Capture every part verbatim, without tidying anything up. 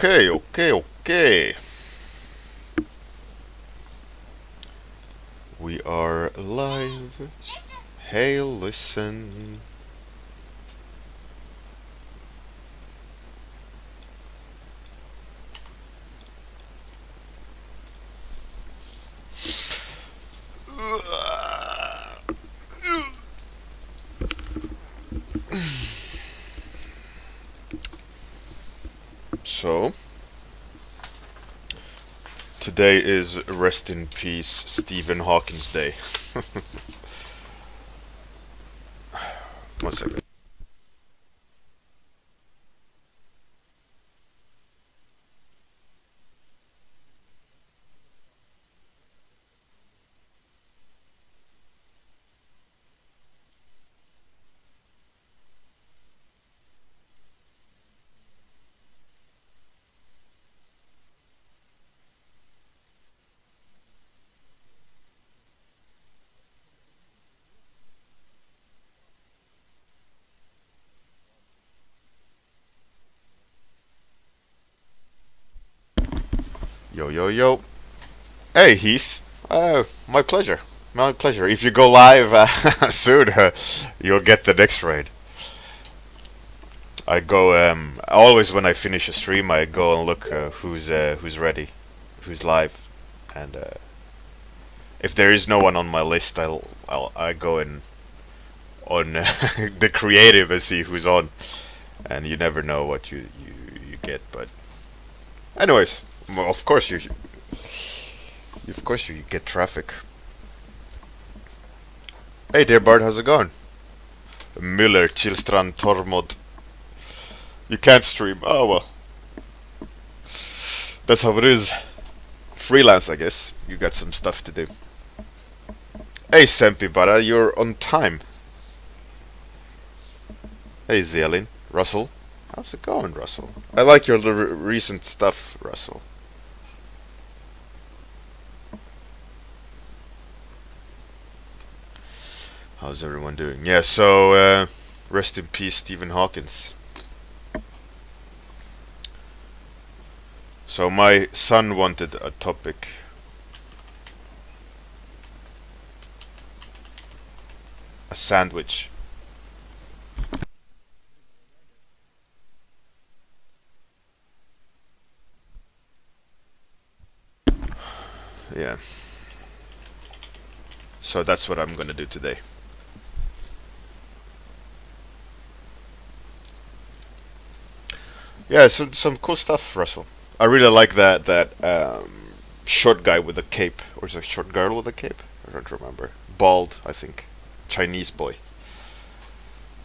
Okay, okay, okay. We are live. Hey, listen. So, today is rest in peace Stephen Hawking's day. One second. Yo, yo, yo. Hey, Heath. Uh, my pleasure. My pleasure. If you go live uh, soon, uh, you'll get the next raid. I go, um, always when I finish a stream, I go and look uh, who's uh, who's ready, who's live. And uh, if there is no one on my list, I'll, I'll I go in on the creative and see who's on. And you never know what you, you, you get, but... Anyways. Well, of course you, of course you get traffic. Hey there, Bart, how's it going? Müller, Chilstrand, Tormod. You can't stream. Oh well, that's how it is. Freelance, I guess. You got some stuff to do. Hey, Sempi Bara, you're on time. Hey, Zelin, Russell, how's it going, Russell? I like your r recent stuff, Russell. How's everyone doing? Yeah, so uh, rest in peace, Stephen Hawking. So my son wanted a topic. A sandwich. Yeah. So that's what I'm gonna do today. Yeah, some some cool stuff, Russell. I really like that that um, short guy with a cape, or is it a short girl with a cape? I don't remember. Bald, I think. Chinese boy.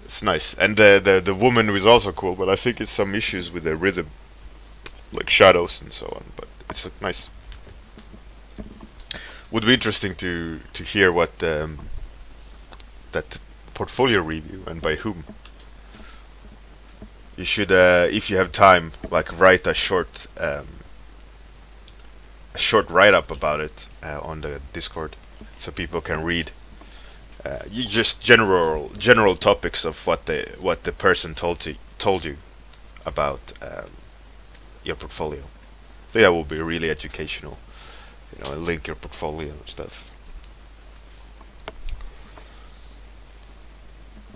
It's nice, and the the the woman was also cool, but I think it's some issues with the rhythm, like shadows and so on. But it's uh, nice. Would be interesting to to hear what um, that portfolio review and by whom. You should, uh, if you have time, like write a short um, a short write up about it uh, on the Discord, so people can read. Uh, you just general general topics of what the what the person told to, told you about um, your portfolio. I think that will be really educational. You know, link your portfolio and stuff.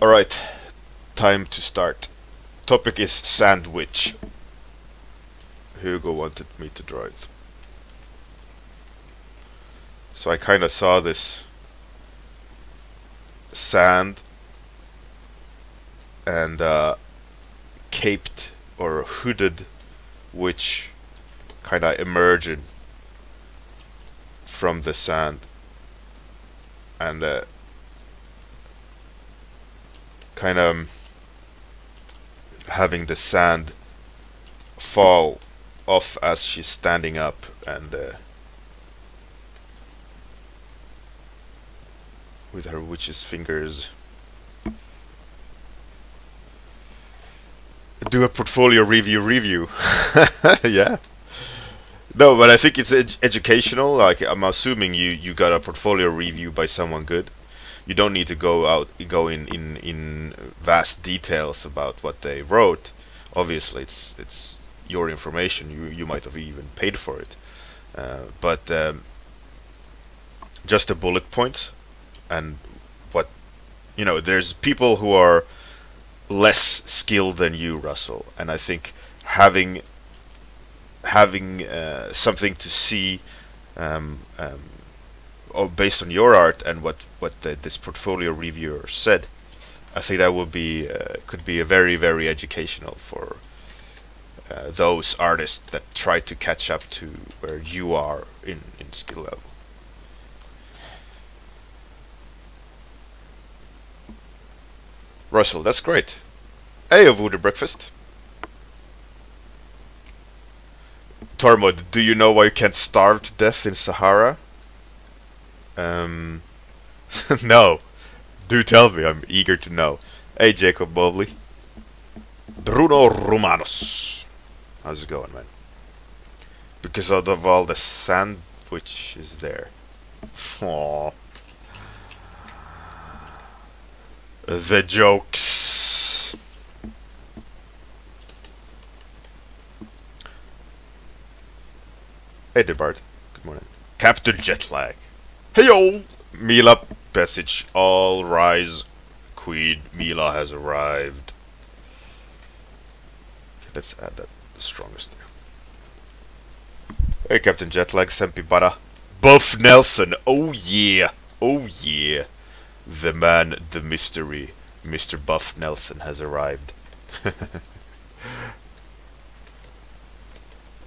Alright, time to start. Topic is sandwich. Hugo wanted me to draw it. So I kinda saw this sand and uh, caped or hooded witch kinda emerging from the sand and uh, kind of um, having the sand fall off as she's standing up, and uh, with her witch's fingers do a portfolio review review. Yeah. No, but I think it's ed educational. Like, I'm assuming you you got a portfolio review by someone good. You don't need to go out go in in in vast details about what they wrote. Obviously, it's it's your information. You you might have even paid for it. Uh, but um, just the bullet points and what you know. There's people who are less skilled than you, Russell, and I think having having uh, something to see um, um, or based on your art and what what the, this portfolio reviewer said, I think that would be uh, could be a very very educational for uh, those artists that try to catch up to where you are in in skill level. Russell, that's great. Hey, a Voodoo breakfast. Tormod, do you know why you can't starve to death in Sahara? Um, no. Do tell me, I'm eager to know. Hey, Jacob Mobley. Bruno Romanos. How's it going, man? Because out of all the sand which is there. Aww. The jokes. Hey, Debart. Good morning. Captain Jetlag. Heyo! Mila passage. All rise. Queen Mila has arrived. Okay, let's add that the strongest there. Hey, Captain Jetlag, Sempi Bara. Buff Nelson. Oh, yeah. Oh, yeah. The man, the mystery, Mister Buff Nelson has arrived.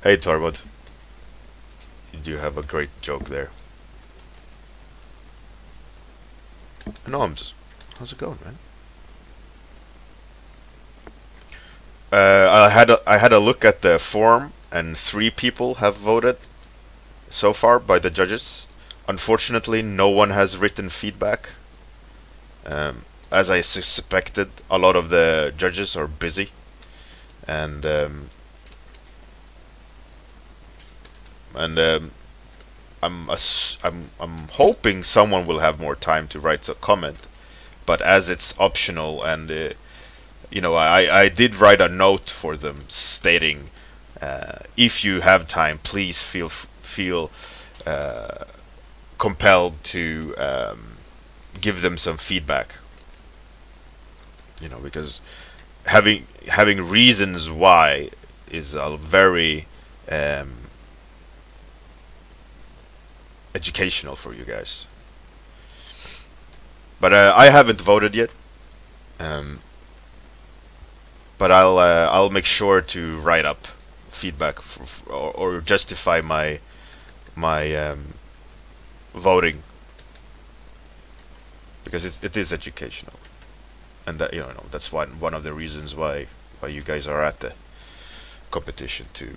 Hey, Tormod. You do have a great joke there. Noms, how's it going, man? Uh, I had a, I had a look at the form, and three people have voted so far by the judges. Unfortunately, no one has written feedback. Um, as I suspected, a lot of the judges are busy, and um, and um, I'm I'm I'm hoping someone will have more time to write a comment. But as it's optional, and uh, you know, I I did write a note for them stating, uh, if you have time, please feel f feel uh, compelled to. Um, give them some feedback, you know, because having having reasons why is a very um, educational for you guys. But uh, I haven't voted yet, um, but I'll uh, I'll make sure to write up feedback f f or, or justify my my um, voting. Because it, it is educational, and that, you know, that's one one of the reasons why why you guys are at the competition to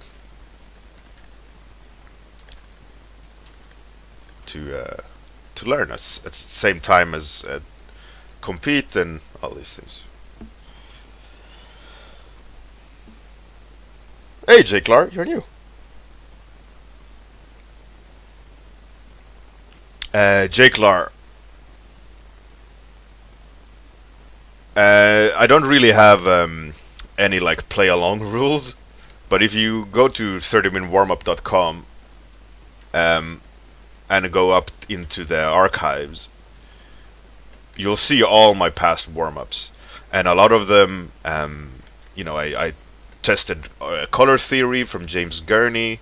to uh, to learn us at the same time as uh, compete and all these things. Hey, J. Clark, you're new. Uh, J. Clark. Uh, I don't really have um, any like play along rules, but if you go to thirty minute warm up dot com um, and go up into the archives, you'll see all my past warm ups, and a lot of them, um, you know, I, I tested uh, color theory from James Gurney,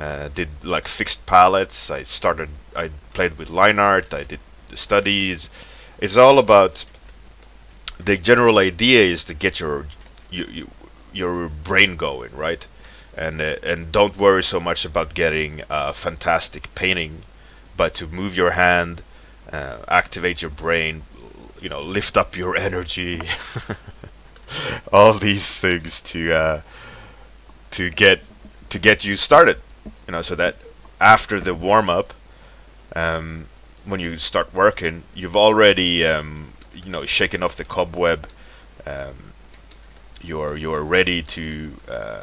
uh, did like fixed palettes. I started, I played with line art. I did the studies. It's all about. The general idea is to get your you, you, your brain going, right? And uh, and don't worry so much about getting a fantastic painting, but to move your hand, uh, activate your brain, you know, lift up your energy, all these things to uh, to get to get you started, you know, so that after the warm up, um, when you start working, you've already um, you know, shaking off the cobweb, um, you're you're ready to uh,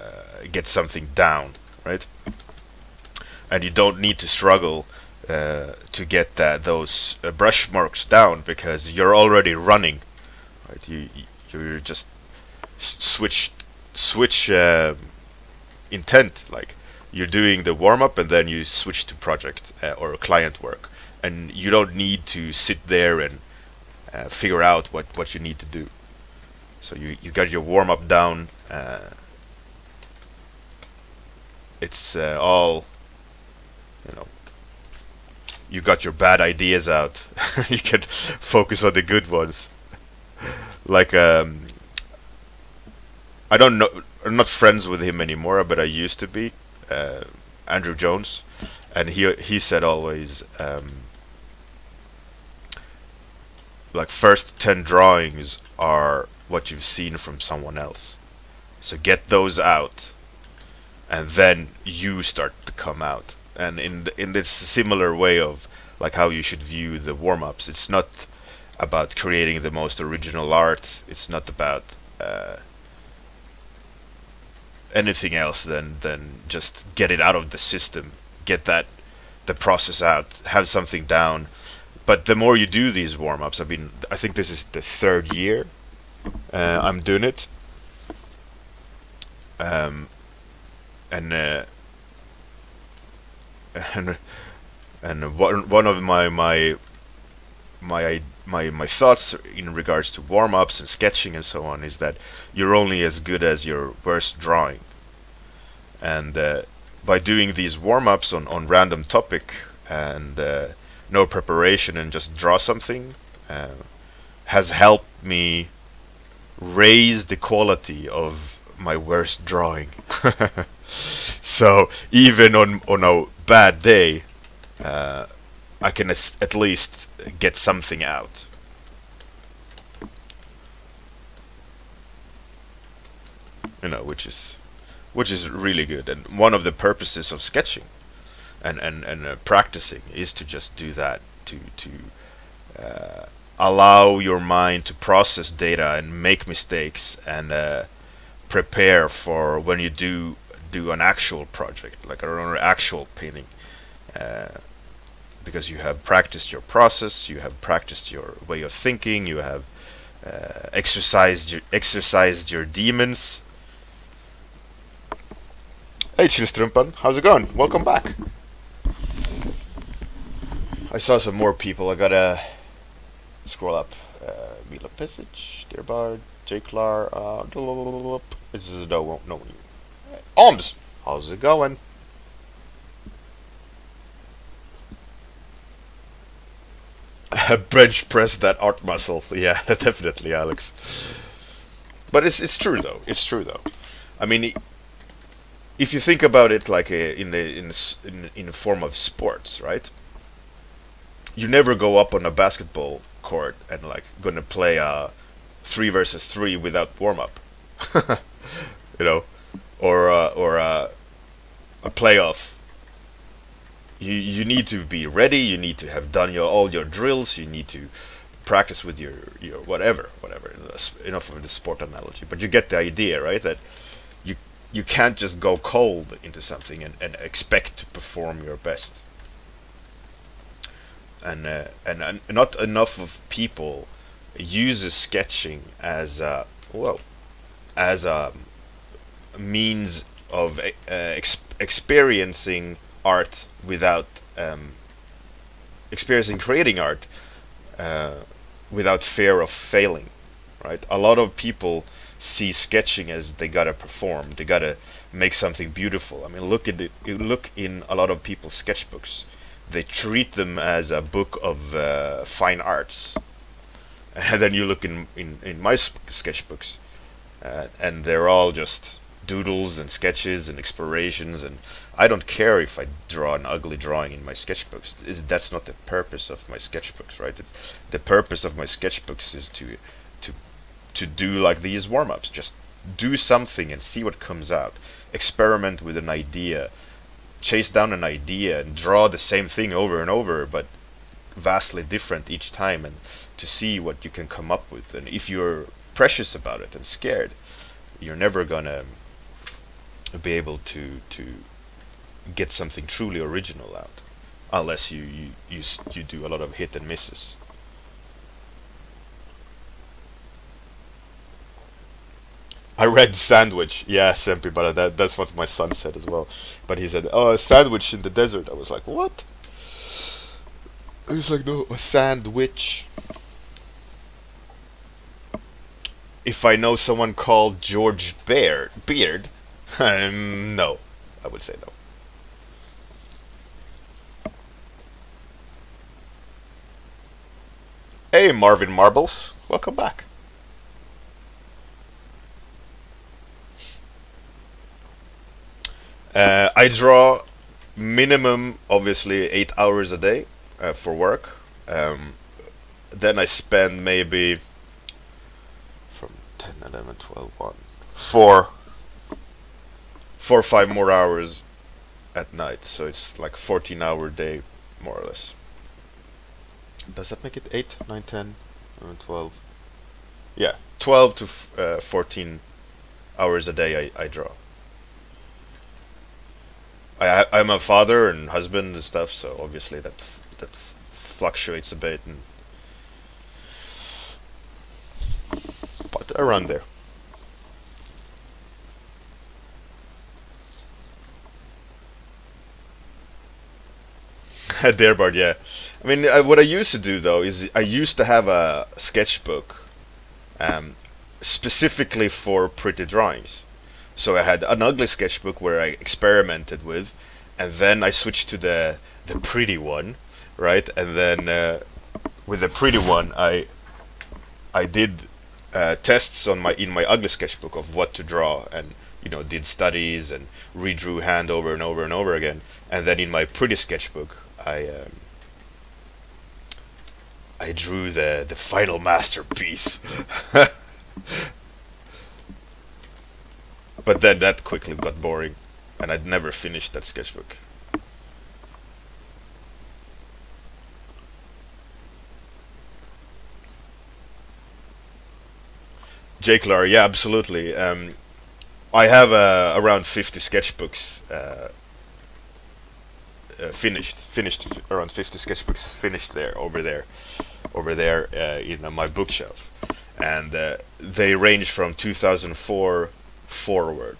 get something down, right? And you don't need to struggle uh, to get that those uh, brush marks down because you're already running, right? You you're just s switch switch uh, intent, like you're doing the warm-up and then you switch to project uh, or client work, and you don't need to sit there and uh, figure out what what you need to do. So you you got your warm-up down. Uh, it's uh, all, you know, you got your bad ideas out. You can focus on the good ones. Like um I don't know, I'm not friends with him anymore, but I used to be, uh, Andrew Jones, and he he said always, um, like, first ten drawings are what you've seen from someone else, so get those out, and then you start to come out. And in th in this similar way of like how you should view the warm-ups, it's not about creating the most original art. It's not about uh, anything else than than just get it out of the system, get that the process out, have something down. But the more you do these warm-ups, I mean, I think this is the third year uh, I'm doing it, um, and uh, and and one one of my my my my my thoughts in regards to warm-ups and sketching and so on is that you're only as good as your worst drawing, and uh, by doing these warm-ups on on random topic and uh, no preparation and just draw something uh, has helped me raise the quality of my worst drawing. So even on on a bad day, uh, I can as at least get something out. You know, which is which is really good. And one of the purposes of sketching and and and uh, practicing is to just do that, to to uh, allow your mind to process data and make mistakes and uh, prepare for when you do do an actual project, like an actual painting. Uh, because you have practiced your process, you have practiced your way of thinking, you have uh, exercised your exercised your demons. Hey Chilstrumpan, how's it going? Welcome back. I saw some more people. I gotta scroll up. Uh, Mila Pesic, Dearbard, Jake Lar. Uh, this is no no one. Oms, how's it going? Bench press that art muscle. Yeah, definitely, Alex. But it's it's true though. It's true though. I mean, I if you think about it, like a, in the in a, in in the form of sports, right? You never go up on a basketball court and like gonna play a three versus three without warm up, you know, or a, or a, a playoff. You, you need to be ready, you need to have done your all your drills, you need to practice with your, your whatever, whatever, enough of the sport analogy. But you get the idea, right, that you you can't just go cold into something and, and expect to perform your best. And, uh, and and not enough of people uses sketching as a, well, as a means of uh, exp experiencing art without um, experiencing creating art uh, without fear of failing, right? A lot of people see sketching as they gotta perform, they gotta make something beautiful. I mean, look at it. You look in a lot of people's sketchbooks, they treat them as a book of uh, fine arts, and then you look in in in my sketchbooks, uh, and they're all just doodles and sketches and explorations, and I don't care if I draw an ugly drawing in my sketchbooks. It's, that's not the purpose of my sketchbooks, right? It's, the purpose of my sketchbooks is to to to do like these warm-ups, just do something and see what comes out, experiment with an idea, chase down an idea and draw the same thing over and over but vastly different each time, and to see what you can come up with. And if you're precious about it and scared, you're never gonna be able to to get something truly original out, unless you you you, s you do a lot of hit and misses. I read sandwich. Yeah, Sempi, but that, that's what my son said as well. But he said, oh, a sandwich in the desert. I was like, what? He's like, no, a sandwich. If I know someone called George Beard, Beard, um, no, I would say no. Hey, Marvin Marbles, welcome back. Uh, I draw minimum, obviously, eight hours a day uh, for work. Um, then I spend maybe from ten, eleven, twelve, one, four, four or five more hours at night. So it's like fourteen hour day, more or less. Does that make it eight, nine, ten, eleven, twelve? Yeah, twelve to f uh, fourteen hours a day I, I draw. I, I'm a father and husband and stuff, so obviously that f that f fluctuates a bit, and but around there. Darebard, yeah. I mean, I, what I used to do though is I used to have a sketchbook, um, specifically for pretty drawings. So I had an ugly sketchbook where I experimented with, and then I switched to the the pretty one, right? And then uh, with the pretty one, I I did uh, tests on my in my ugly sketchbook of what to draw, and you know did studies and redrew hand over and over and over again. And then in my pretty sketchbook, I um, I drew the the final masterpiece. But then that quickly got boring, and I'd never finished that sketchbook. Jake Lar, yeah, absolutely. Um, I have uh, around fifty sketchbooks uh, uh, finished, finished f around fifty sketchbooks finished there, over there, over there uh, in uh, my bookshelf, and uh, they range from two thousand four. Forward.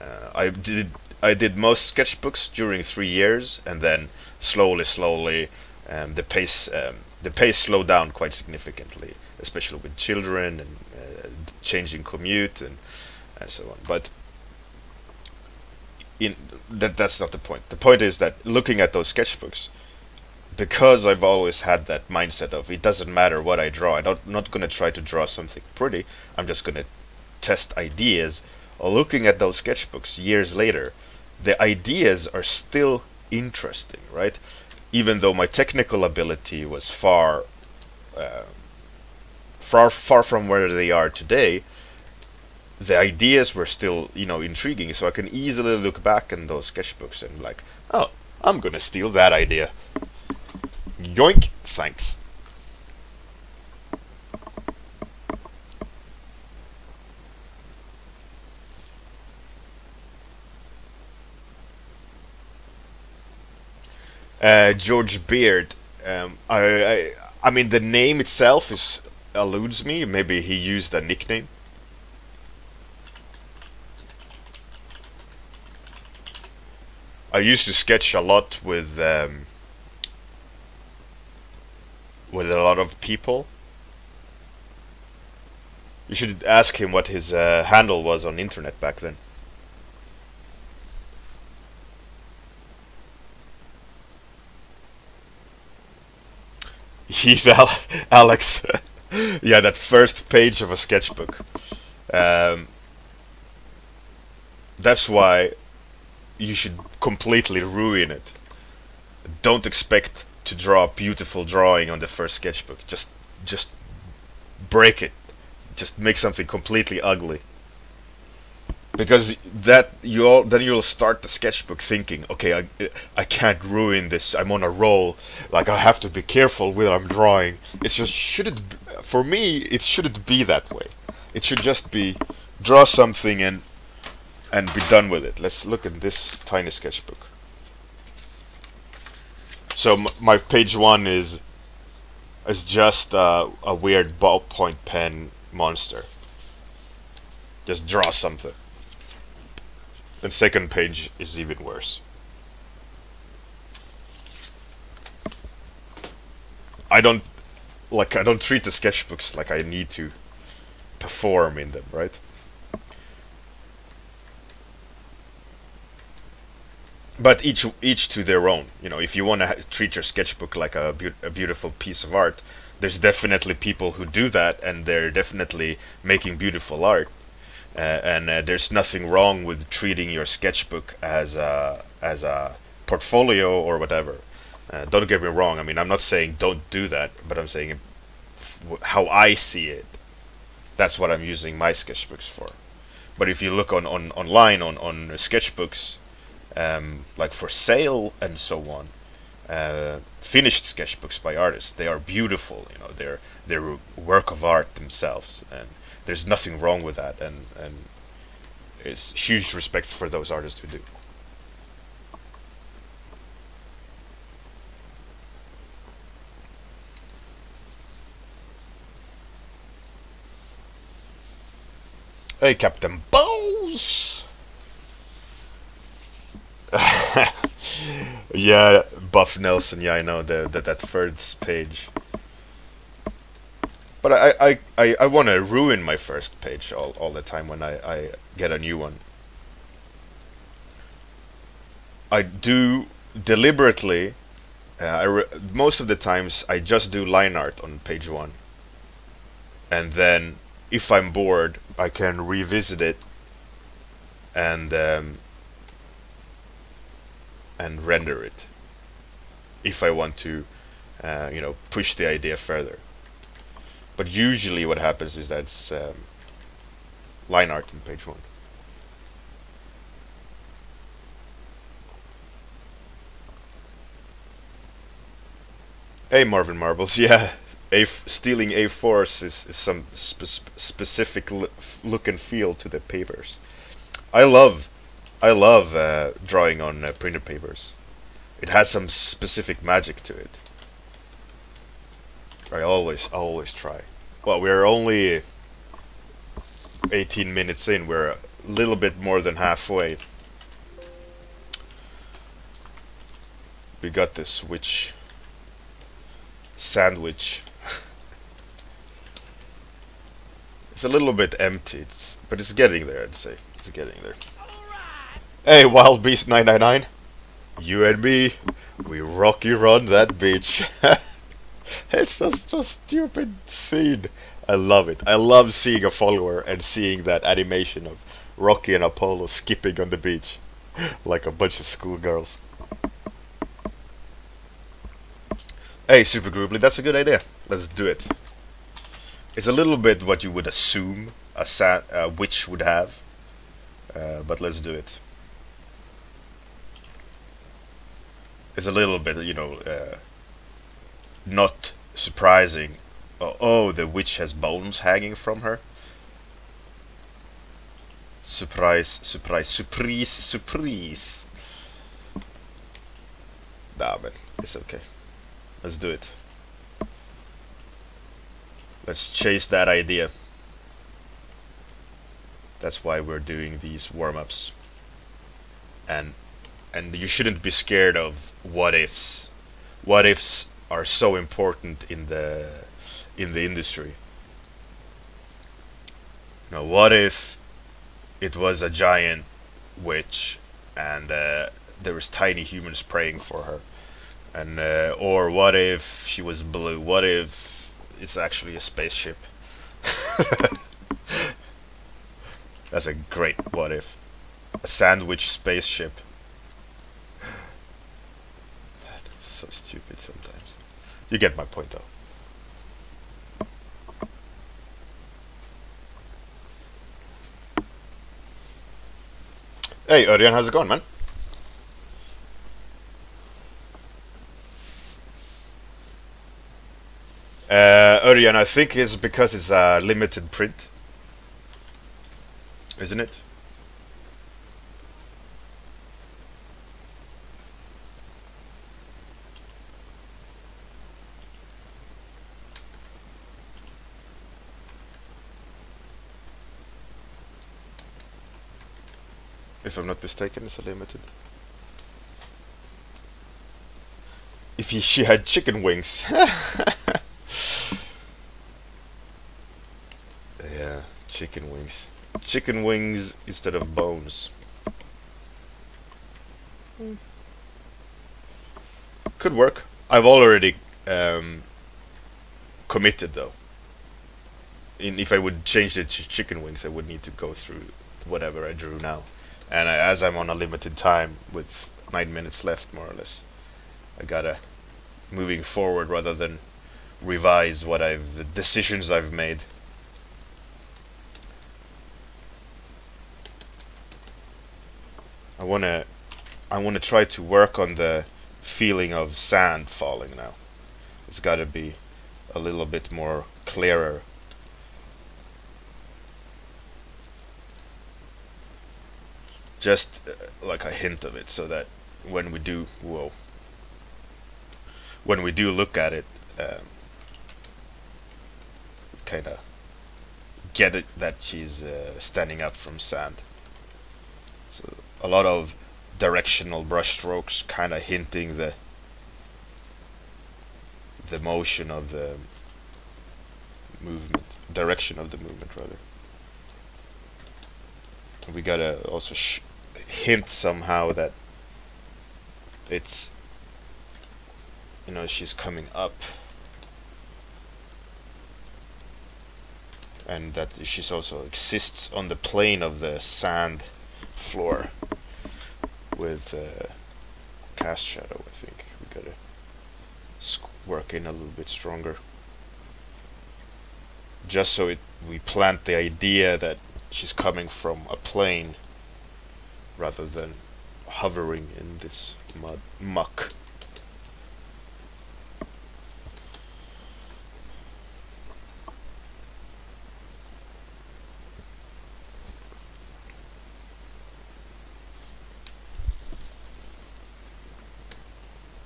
Uh, I did I did most sketchbooks during three years, and then slowly, slowly, um, the pace um, the pace slowed down quite significantly, especially with children and uh, changing commute and and so on. But in that that's not the point. The point is that looking at those sketchbooks, because I've always had that mindset of it doesn't matter what I draw. I don't not gonna try to draw something pretty. I'm just gonna test ideas. Or looking at those sketchbooks years later, the ideas are still interesting, right? Even though my technical ability was far, uh, far, far from where they are today, the ideas were still, you know, intriguing. So I can easily look back in those sketchbooks and like, oh, I'm gonna steal that idea. Yoink! Thanks. Uh, George Beard. Um, I, I, I mean, the name itself is eludes me. Maybe he used a nickname. I used to sketch a lot with um, with a lot of people. You should ask him what his uh, handle was on the internet back then. Heath Al Alex, yeah, that first page of a sketchbook. Um, that's why you should completely ruin it. Don't expect to draw a beautiful drawing on the first sketchbook. Just, just break it. Just make something completely ugly. Because that you all then you'll start the sketchbook thinking, okay, I I can't ruin this. I'm on a roll. Like I have to be careful with what I'm drawing. It's just should it b for me it shouldn't be that way. It should just be draw something and and be done with it. Let's look at this tiny sketchbook. So m my page one is is just uh, a weird ballpoint pen monster. Just draw something. And second page is even worse. I don't like I don't treat the sketchbooks like I need to perform in them, right? But each each to their own. You know, if you want to treat your sketchbook like a, be a beautiful piece of art, there's definitely people who do that, and they're definitely making beautiful art. Uh, and uh, there's nothing wrong with treating your sketchbook as a as a portfolio or whatever. Uh, don't get me wrong. I mean, I'm not saying don't do that, but I'm saying how I see it. That's what I'm using my sketchbooks for. But if you look on, on online on on sketchbooks. Um, like for sale and so on, uh, finished sketchbooks by artists. They are beautiful, you know. They're they're work of art themselves, and there's nothing wrong with that. And and it's huge respect for those artists who do. Hey, Captain Bones. Yeah, Buff Nelson. Yeah, I know the, the that first page. But I I I, I want to ruin my first page all all the time when I I get a new one. I do deliberately. Uh, I re most of the times I just do line art on page one. And then if I'm bored, I can revisit it. And. Um, and render it if I want to uh, you know, push the idea further. But usually what happens is that's um, line art on page one. Hey, Marvin Marbles. Yeah, A f stealing A fours is, is some spe specific l look and feel to the papers. I love I love uh, drawing on uh, printer papers. It has some specific magic to it. I always, always try. Well, we're only eighteen minutes in. We're a little bit more than halfway. We got this witch sandwich. It's a little bit empty, it's, but it's getting there, I'd say. It's getting there. Hey, Wild Beast nine nine nine, you and me, we rocky run that bitch. It's just a stupid scene. I love it. I love seeing a follower and seeing that animation of Rocky and Apollo skipping on the beach like a bunch of schoolgirls. Hey, Super Grouply, that's a good idea. Let's do it. It's a little bit what you would assume a, sa a witch would have, uh, but let's do it. It's a little bit, you know, uh, not surprising. Oh, oh, the witch has bones hanging from her. Surprise, surprise, surprise, surprise. Nah, man, it's okay. Let's do it. Let's chase that idea. That's why we're doing these warm-ups. And, and you shouldn't be scared of what ifs. What ifs are so important in the in the industry. Now, what if it was a giant witch and uh, there was tiny humans praying for her, and uh, or what if she was blue? What if it's actually a spaceship? That's a great what if. A sandwich spaceship. So stupid sometimes. You get my point though. Hey Örjan, how's it going, man? Uh, Örjan, I think it's because it's a limited print, isn't it? If I'm not mistaken, it's a limited. If he, she had chicken wings. Yeah, chicken wings. Chicken wings instead of bones. Mm. Could work. I've already um, committed though. In, if I would change the ch chicken wings, I would need to go through whatever I drew now. And I, as I'm on a limited time with nine minutes left, more or less, I gotta moving forward rather than revise what I've the decisions I've made. I wanna I wanna try to work on the feeling of sand falling now. It's gotta be a little bit more clearer. Just uh, like a hint of it, so that when we do whoa when we do look at it, um, kind of get it that she's uh, standing up from sand. So a lot of directional brush strokes, kind of hinting the the motion of the movement, direction of the movement rather. We gotta also sh hint somehow that it's, you know, she's coming up, and that she's also exists on the plane of the sand floor with uh, cast shadow. I think we gotta squ work in a little bit stronger, just so it we plant the idea that she's coming from a plane rather than hovering in this mud muck.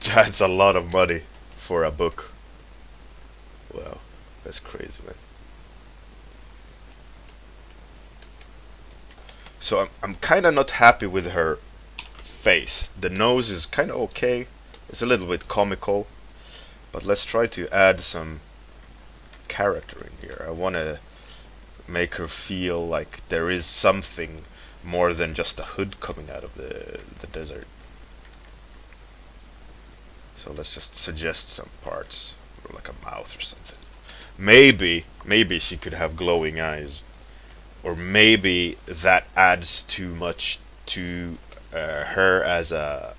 That's a lot of money for a book. Wow, that's crazy, man. So I'm, I'm kind of not happy with her face. The nose is kind of okay. It's a little bit comical. But let's try to add some character in here. I want to make her feel like there is something more than just a hood coming out of the, the desert. So let's just suggest some parts, or like a mouth or something. Maybe, maybe she could have glowing eyes. Or maybe that adds too much to uh, her as a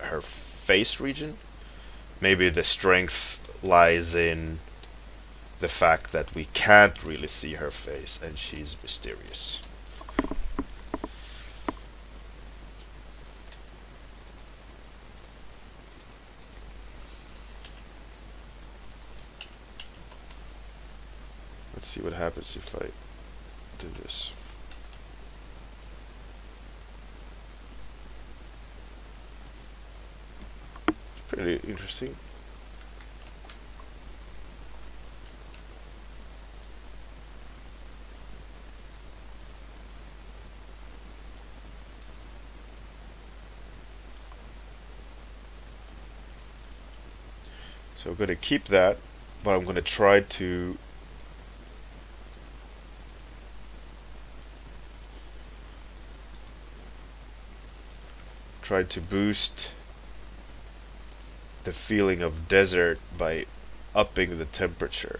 her face region. Maybe the strength lies in the fact that we can't really see her face and she's mysterious. See what happens if I do this. It's pretty interesting. So I'm going to keep that, but I'm going to try to try to boost the feeling of desert by upping the temperature.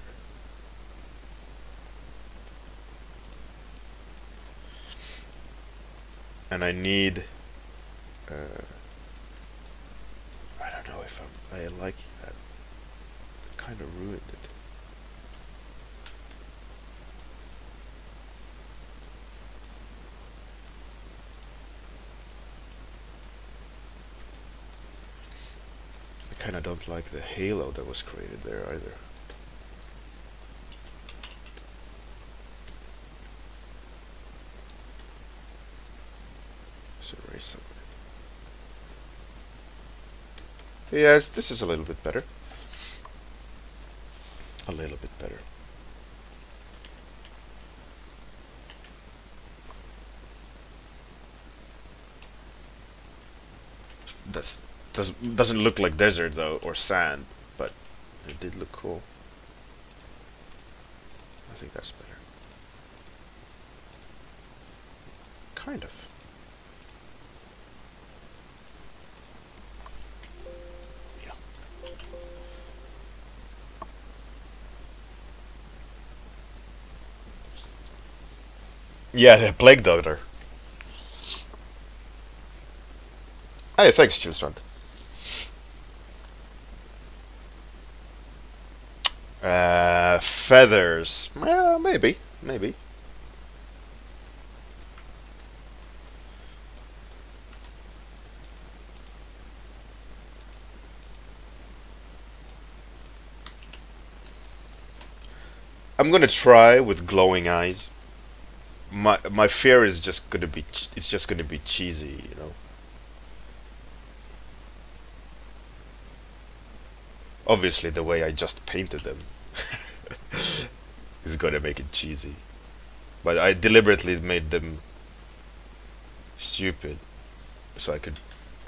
And I need uh, I don't know if I'm I like that. It kind of ruined it. I don't like the halo that was created there either. Let's erase some of it. Yes, this is a little bit better. A little bit better. That's doesn't doesn't look like desert though, or sand, but it did look cool. I think that's better. Kind of. Yeah. Yeah, the plague doctor. Hey, thanks, Chewstrand. Uh, feathers. Well, maybe, maybe. I'm gonna try with glowing eyes. My my fear is just gonna be ch it's just gonna be cheesy, you know. Obviously, the way I just painted them is gonna make it cheesy, but I deliberately made them stupid so I could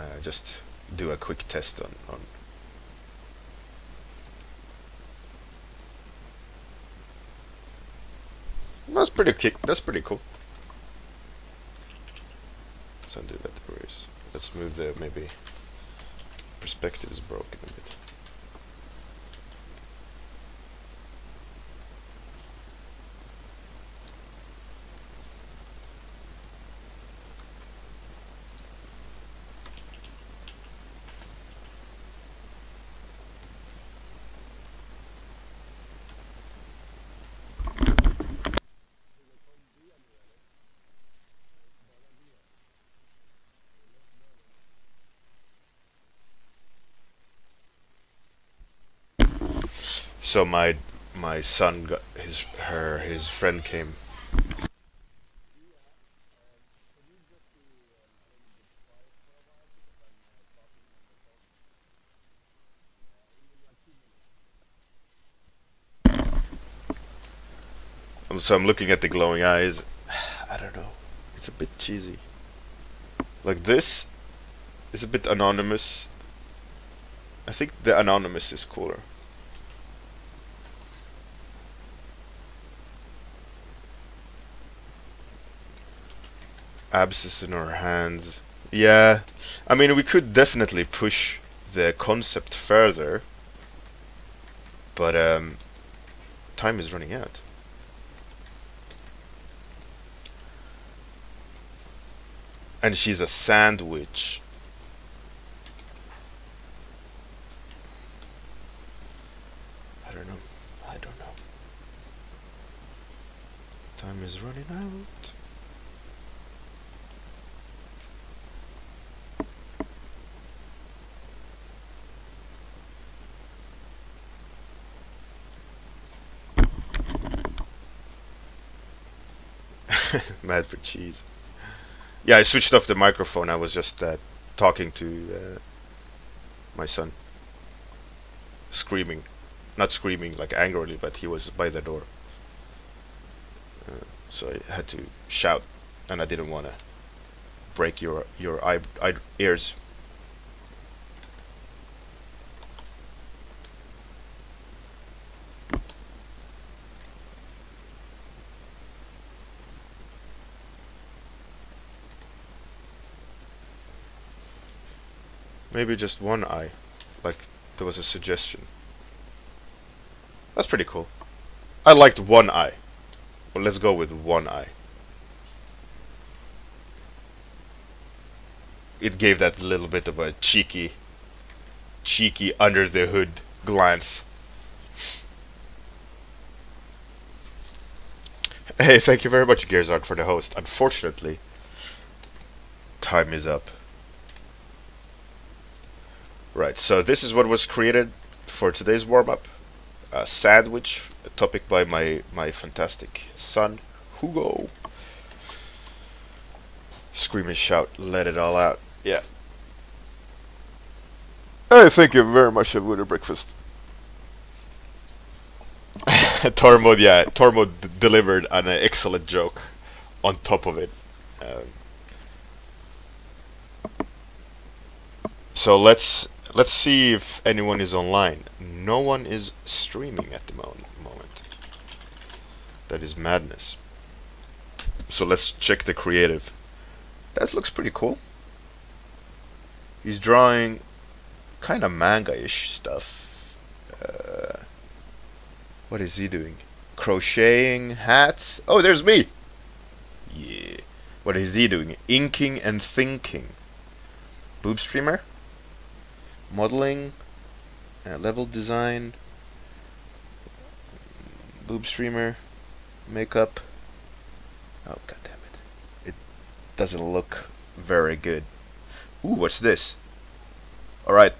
uh, just do a quick test on on. That's pretty kick. That's pretty cool. Let's undo that bruise. Let's move the maybe perspective is broken a bit. So my my son got his her his friend came. And so I'm looking at the glowing eyes. I don't know. It's a bit cheesy. Like this is a bit anonymous. I think the anonymous is cooler. Abscess in our hands. Yeah, I mean, we could definitely push the concept further, but um, time is running out. And she's a sandwich. I don't know. I don't know. Time is running out. Mad for cheese. Yeah, I switched off the microphone. I was just uh, talking to uh, my son. Screaming. Not screaming like angrily, but he was by the door. Uh, so I had to shout, and I didn't want to break your, your eye, eye, ears. Maybe just one eye, like there was a suggestion. That's pretty cool. I liked one eye. Well, let's go with one eye. It gave that little bit of a cheeky, cheeky under the hood glance. Hey, thank you very much, Gearzard, for the host. Unfortunately, time is up. Right, so this is what was created for today's warm-up. A sandwich, a topic by my, my fantastic son, Hugo. Scream and shout, let it all out. Yeah. Hey, thank you very much, have a good breakfast. Tormod, yeah, Tormod d delivered an uh, excellent joke on top of it. Um, So let's let's see if anyone is online. No one is streaming at the moment. That is madness. So let's check the creative. That looks pretty cool. He's drawing kind of manga-ish stuff. Uh, what is he doing? Crocheting hats. Oh, there's me. Yeah. What is he doing? Inking and thinking. Boob streamer. Modeling. Uh, level design. Boob streamer. Makeup. Oh, god damn it. It doesn't look very good. Ooh, what's this? Alright.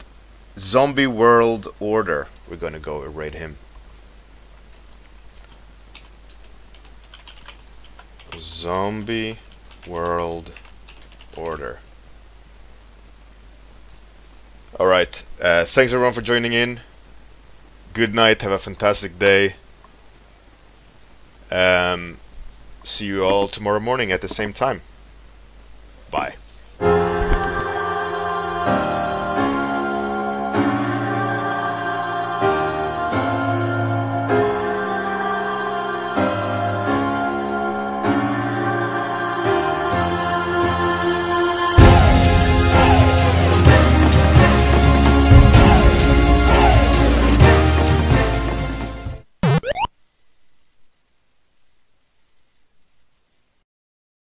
Zombie World Order. We're gonna go raid him. Zombie World Order. Alright. Uh, thanks everyone for joining in. Good night. Have a fantastic day. Um, see you all tomorrow morning at the same time. Bye.